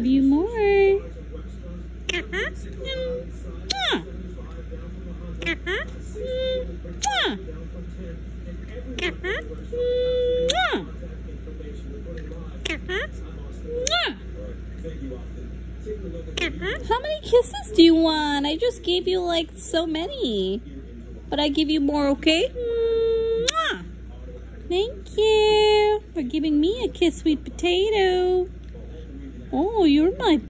love you more. How many kisses do you want? I just gave you like so many, but I give you more, okay? Mwah. Thank you for giving me a kiss, sweet potato. Oh, you're my